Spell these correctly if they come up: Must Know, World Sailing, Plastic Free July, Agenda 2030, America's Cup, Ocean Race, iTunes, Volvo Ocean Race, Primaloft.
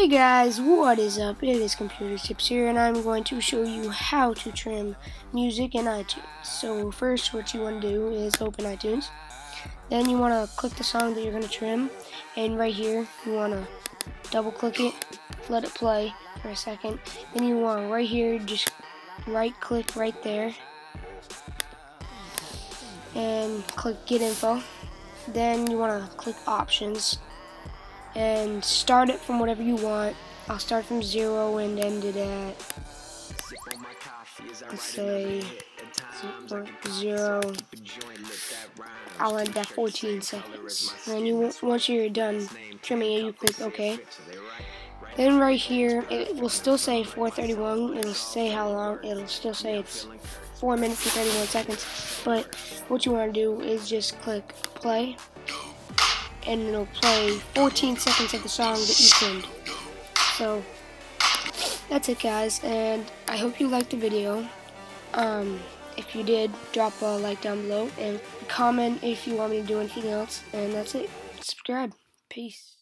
Hey guys, what is up? It is Computer Tips here, and I'm going to show you how to trim music in iTunes. So first, what you want to do is open iTunes. Then you want to click the song that you're going to trim, and right here you want to double click it, let it play for a second. Then you want right here, just right click right there and click Get Info. Then you want to click Options and start it from whatever you want. I'll start from 0 and end it at, let's say, 0. I'll end at 14 seconds. And then once you're done trimming it, you click OK. Then right here, it will still say 4:31. It'll say how long. It'll still say it's 4 minutes and 31 seconds. But what you want to do is just click Play, and it'll play 14 seconds of the song that you trimmed. So that's it, guys, and I hope you liked the video. If you did, drop a like down below and comment if you want me to do anything else. And that's it. Subscribe. Peace.